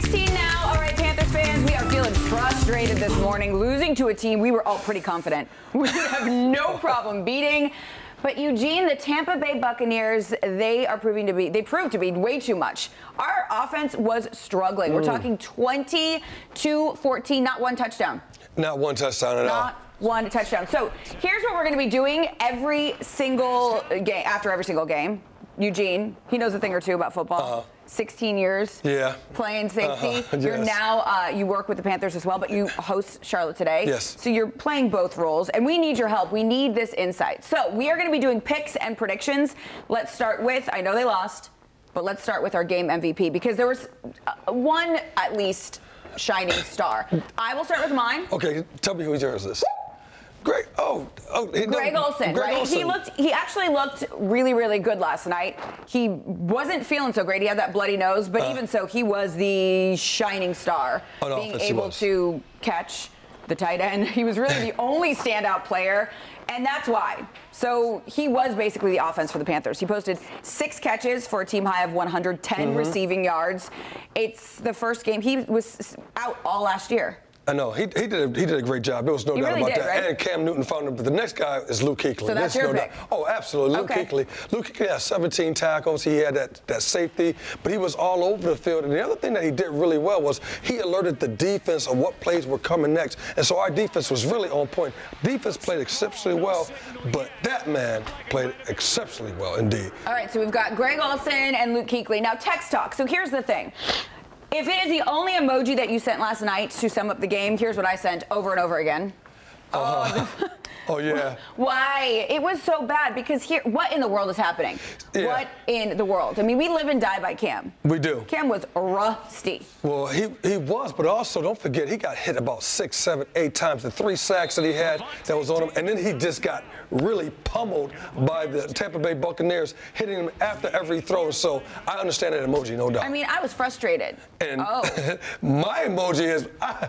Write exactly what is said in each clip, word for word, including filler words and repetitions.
sixteen now. All right, Panthers fans, we are feeling frustrated this morning, losing to a team we were all pretty confident we would have no problem beating. But Eugene, the Tampa Bay Buccaneers, they are proving to be, they proved to be way too much. Our offense was struggling. Mm. We're talking twenty-two fourteen, not one touchdown. Not one touchdown at not all. One touchdown. So here's what we're going to be doing every single game, after every single game. Eugene, he knows a thing or two about football. Uh-huh. sixteen years, yeah, playing safety. Uh-huh. Yes. You're now, uh, you work with the Panthers as well, but you host Charlotte Today. Yes. So you're playing both roles, and we need your help. We need this insight. So we are going to be doing picks and predictions. Let's start with, I know they lost, but let's start with our game M V P, because there was one, at least, shining star. I will start with mine. Okay, tell me who yours is. Greg, oh, oh, he, Greg no, Olsen, Greg right? Olsen. He looked, he actually looked really, really good last night. He wasn't feeling so great. He had that bloody nose, but uh, even so, he was the shining star, oh, being able to catch the tight end. He was really the only standout player, and that's why. So he was basically the offense for the Panthers. He posted six catches for a team high of one hundred ten mm-hmm. receiving yards. It's the first game. He was out all last year. I know. He, he, did a, he did a great job. There was no he doubt really about did, that. Right? And Cam Newton found him. But the next guy is Luke Kuechly. So that's your no pick. Doubt. Oh, absolutely. Luke okay. Kuechly. Luke Kuechly had seventeen tackles. He had that, that safety. But he was all over the field. And the other thing that he did really well was he alerted the defense of what plays were coming next. And so our defense was really on point. Defense played exceptionally well, but that man played exceptionally well indeed. All right, so we've got Greg Olsen and Luke Kuechly. Now, text talk. So here's the thing. If it is the only emoji that you sent last night to sum up the game, here's what I sent over and over again. Uh-huh. Oh, oh, yeah. Why? It was so bad because here, what in the world is happening? Yeah. What in the world? I mean, we live and die by Cam. We do. Cam was rusty. Well, he, he was, but also don't forget, he got hit about six, seven, eight times. The three sacks that he had that was on him, and then he just got really pummeled by the Tampa Bay Buccaneers, hitting him after every throw. So I understand that emoji, no doubt. I mean, I was frustrated. And oh. my emoji is... I,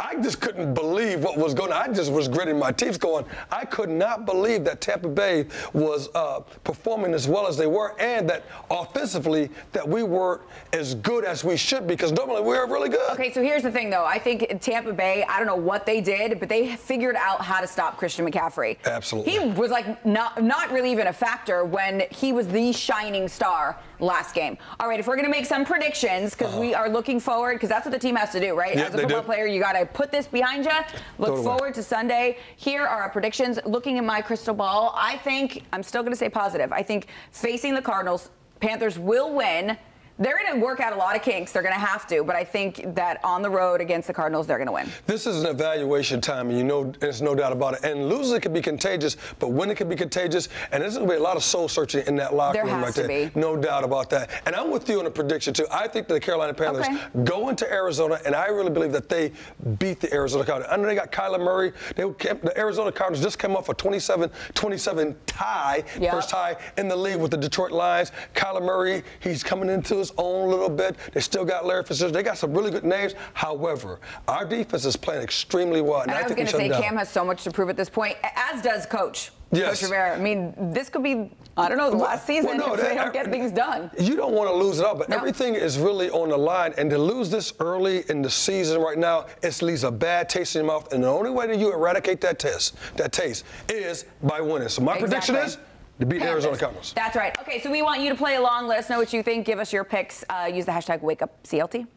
I just couldn't believe what was going on. I just was gritting my teeth going, I could not believe that Tampa Bay was uh, performing as well as they were, and that offensively that we were as good as we should, because normally we were really good. Okay, so here's the thing, though. I think Tampa Bay, I don't know what they did, but they figured out how to stop Christian McCaffrey. Absolutely. He was, like, not, not really even a factor when he was the shining star last game. All right, if we're going to make some predictions, because uh-huh. we are looking forward, because that's what the team has to do, right? Yep, as a football do. player, you got to put this behind you. Look totally. forward to Sunday. Here are our predictions. Looking at my crystal ball, I think, I'm still going to say positive. I think facing the Cardinals, Panthers will win. They're going to work out a lot of kinks. They're going to have to. But I think that on the road against the Cardinals, they're going to win. This is an evaluation time, and you know, there's no doubt about it. And losing can be contagious, but winning can be contagious. And there's going to be a lot of soul-searching in that locker there room right there. There has to be. No doubt about that. And I'm with you on a prediction, too. I think the Carolina Panthers okay. go into Arizona, and I really believe that they beat the Arizona Cardinals. I know they got Kyler Murray. They kept, the Arizona Cardinals just came off a twenty-seven twenty-seven tie, yep. first tie in the league with the Detroit Lions. Kyler Murray, he's coming into his own little bit. They still got Larry Fitzgerald. They got some really good names. However, our defense is playing extremely well. And I, I was going to say, Cam has so much to prove at this point, as does Coach. Yes. Coach Rivera. I mean, this could be, I don't know, last season well, no, if they don't get things done. You don't want to lose it all, but no. everything is really on the line. And to lose this early in the season right now, it leaves a bad taste in your mouth. And the only way that you eradicate that taste, that taste is by winning. So my exactly. prediction is, to beat Panthers. Arizona Cardinals. That's right. Okay, so we want you to play along. Let us know what you think. Give us your picks. Uh, use the hashtag Wake Up C L T.